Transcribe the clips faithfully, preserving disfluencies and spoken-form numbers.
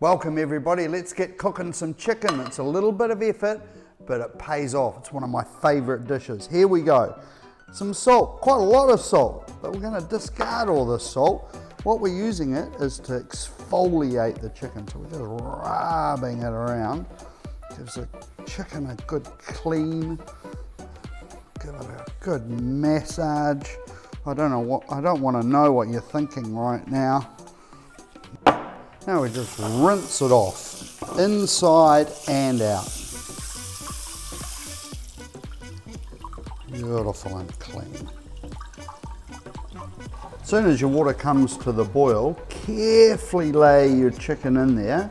Welcome everybody, let's get cooking some chicken. It's a little bit of effort, but it pays off. It's one of my favorite dishes. Here we go. Some salt, quite a lot of salt, but we're gonna discard all this salt. What we're using it is to exfoliate the chicken. So we're just rubbing it around. Gives the chicken a good clean. Give it a good massage. I don't know what, I don't wanna know what you're thinking right now. Now we just rinse it off, inside and out. Beautiful and clean. As soon as your water comes to the boil, carefully layer your chicken in there,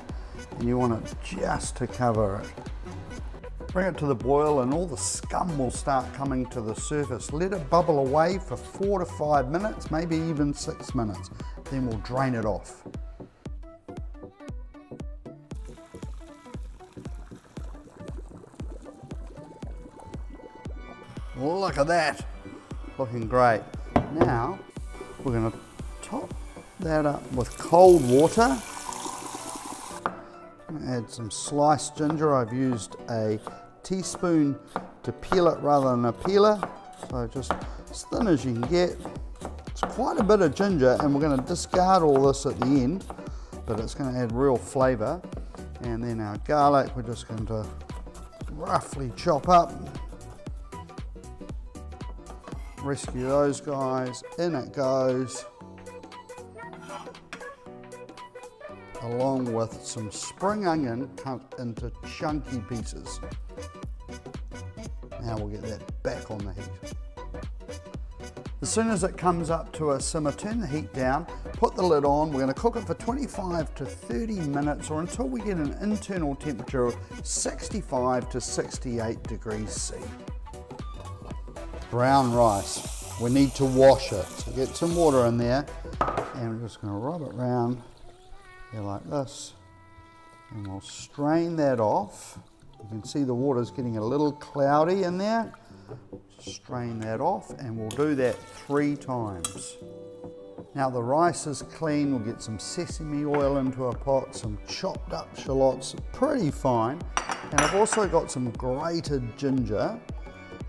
and you want it just to cover it. Bring it to the boil and all the scum will start coming to the surface. Let it bubble away for four to five minutes, maybe even six minutes. Then we'll drain it off. Look at that, looking great. Now, we're gonna top that up with cold water. Add some sliced ginger. I've used a teaspoon to peel it rather than a peeler. So just as thin as you can get. It's quite a bit of ginger and we're gonna discard all this at the end, but it's gonna add real flavor. And then our garlic, we're just going to roughly chop up. Rescue those guys, in it goes, along with some spring onion cut into chunky pieces. Now we'll get that back on the heat. As soon as it comes up to a simmer, turn the heat down, put the lid on. We're going to cook it for twenty-five to thirty minutes or until we get an internal temperature of sixty-five to sixty-eight degrees C. Brown rice, we need to wash it. So get some water in there and we're just gonna rub it round here like this. And we'll strain that off. You can see the water's getting a little cloudy in there. Strain that off and we'll do that three times. Now the rice is clean. We'll get some sesame oil into a pot, some chopped up shallots, pretty fine. And I've also got some grated ginger.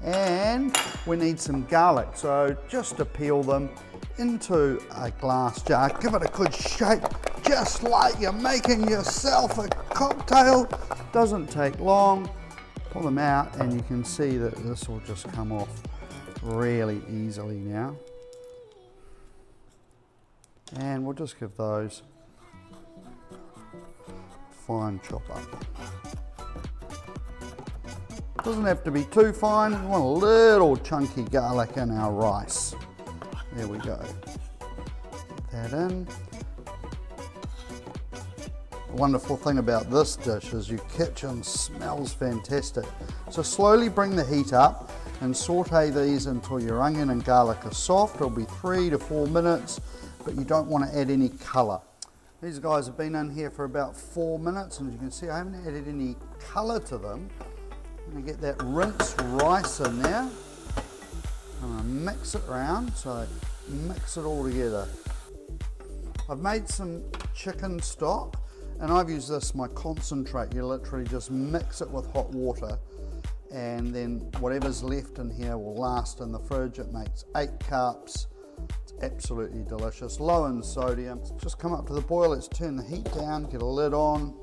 And we need some garlic, so just to peel them into a glass jar. Give it a good shake, just like you're making yourself a cocktail. Doesn't take long. Pull them out and you can see that this will just come off really easily now. And we'll just give those a fine chop up. Doesn't have to be too fine. We want a little chunky garlic in our rice. There we go. Put that in. The wonderful thing about this dish is your kitchen smells fantastic. So slowly bring the heat up and saute these until your onion and garlic are soft. It'll be three to four minutes, but you don't want to add any colour. These guys have been in here for about four minutes and as you can see I haven't added any colour to them. I'm going to get that rinsed rice in there. I'm going to mix it around, so mix it all together. I've made some chicken stock and I've used this, my concentrate. You literally just mix it with hot water and then whatever's left in here will last in the fridge. It makes eight cups. It's absolutely delicious, low in sodium. Just come up to the boil, let's turn the heat down, get a lid on.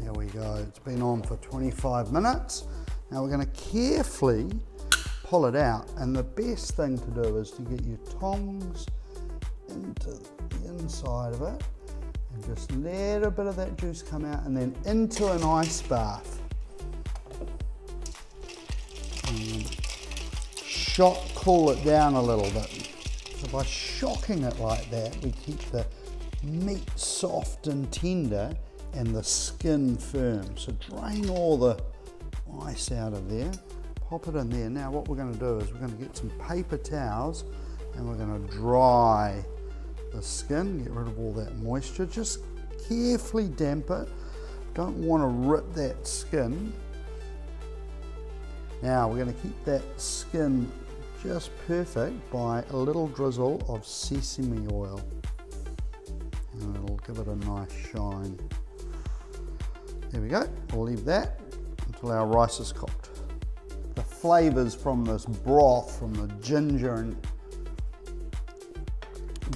There we go, it's been on for twenty-five minutes. Now we're going to carefully pull it out and the best thing to do is to get your tongs into the inside of it and just let a bit of that juice come out and then into an ice bath. And shock cool it down a little bit. So by shocking it like that we keep the meat soft and tender and the skin firm. So drain all the ice out of there, pop it in there. Now what we're gonna do is we're gonna get some paper towels and we're gonna dry the skin, get rid of all that moisture. Just carefully damp it. Don't wanna rip that skin. Now we're gonna keep that skin just perfect by a little drizzle of sesame oil. and it'll give it a nice shine. There we go, we'll leave that until our rice is cooked. The flavours from this broth, from the ginger and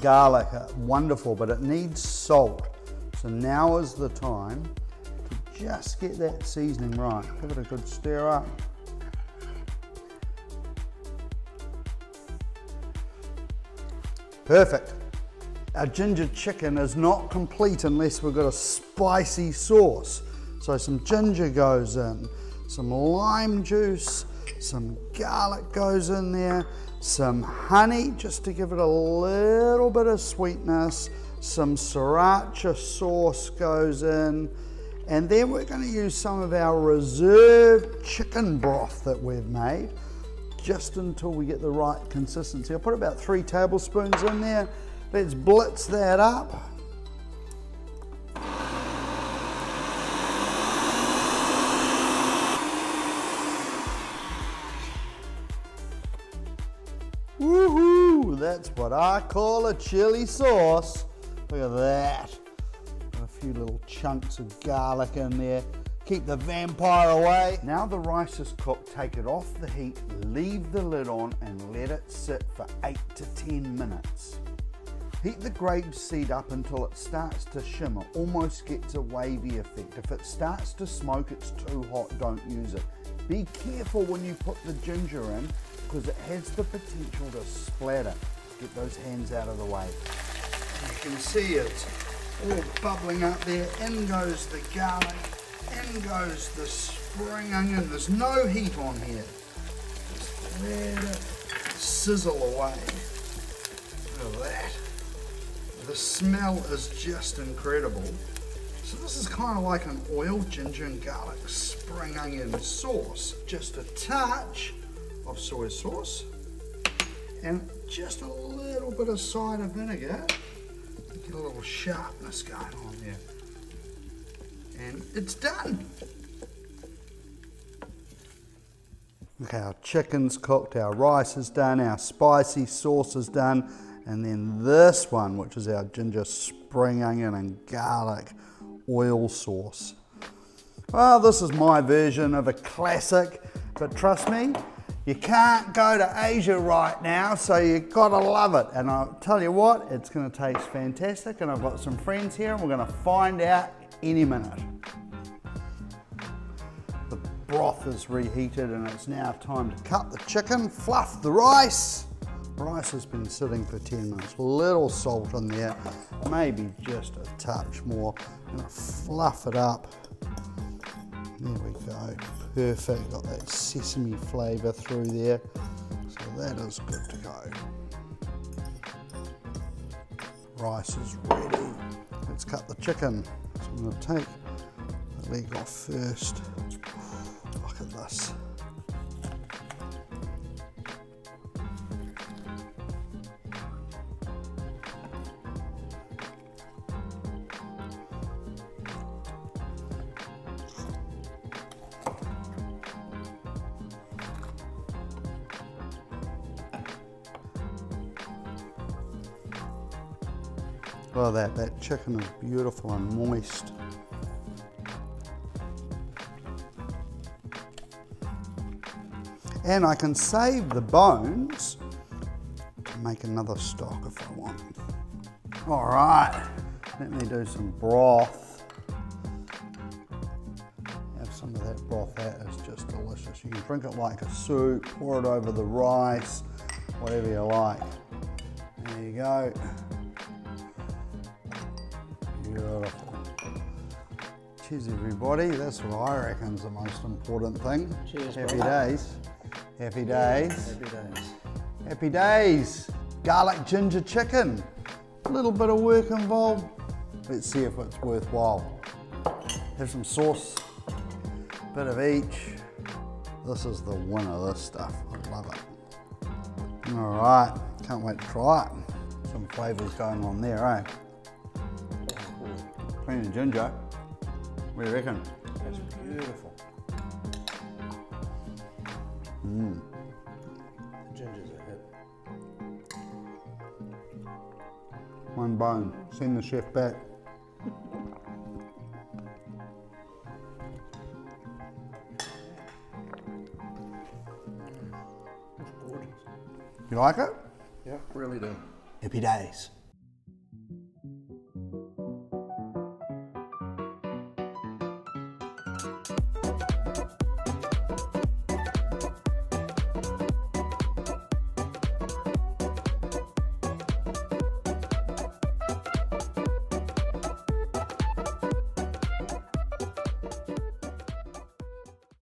garlic are wonderful, but it needs salt. So now is the time to just get that seasoning right. Give it a good stir up. Perfect. Our ginger chicken is not complete unless we've got a spicy sauce. So some ginger goes in, some lime juice, some garlic goes in there, some honey just to give it a little bit of sweetness, some sriracha sauce goes in, and then we're going to use some of our reserved chicken broth that we've made, just until we get the right consistency. I'll put about three tablespoons in there. Let's blitz that up. Woohoo! That's what I call a chili sauce. Look at that. Got a few little chunks of garlic in there. Keep the vampire away. Now the rice is cooked, take it off the heat, leave the lid on and let it sit for eight to ten minutes. Heat the grape seed up until it starts to shimmer, almost gets a wavy effect. If it starts to smoke, it's too hot, don't use it. Be careful when you put the ginger in because it has the potential to splatter. Get those hands out of the way. You can see it's all bubbling up there. In goes the garlic. In goes the spring onion. There's no heat on here. Just let it sizzle away. Look at that. The smell is just incredible. So this is kind of like an oil ginger and garlic spring onion sauce. Just a touch of soy sauce and just a little bit of cider vinegar. Get a little sharpness going on there. And it's done. Okay, our chicken's cooked, our rice is done, our spicy sauce is done, and then this one, which is our ginger spring onion and garlic oil sauce. Well, this is my version of a classic, but trust me, you can't go to Asia right now, so you gotta love it. And I'll tell you what, it's gonna taste fantastic, and I've got some friends here, and we're gonna find out any minute. The broth is reheated and it's now time to cut the chicken, fluff the rice. Rice has been sitting for ten minutes. A little salt in there, maybe just a touch more. I'm gonna fluff it up. There we go, perfect. Got that sesame flavor through there. So that is good to go. Rice is ready. Let's cut the chicken. So I'm going to take the leg off first. Look at this. Look at that, that chicken is beautiful and moist. And I can save the bones to make another stock if I want. All right, let me do some broth. Have some of that broth, that is just delicious. You can drink it like a soup, pour it over the rice, whatever you like. There you go. Beautiful. Cheers everybody, that's what I reckon is the most important thing. Cheers. Happy brother. days. Happy days. Happy days. Happy days. Garlic ginger chicken. A little bit of work involved. Let's see if it's worthwhile. Have some sauce, bit of each. This is the winner, this stuff. I love it. All right, can't wait to try it. Some flavors going on there, eh? And ginger, what do you reckon? That's beautiful. Mm. The ginger's a hit. One one bone. Send the chef back. That's gorgeous. You like it? Yeah, really do. Happy days.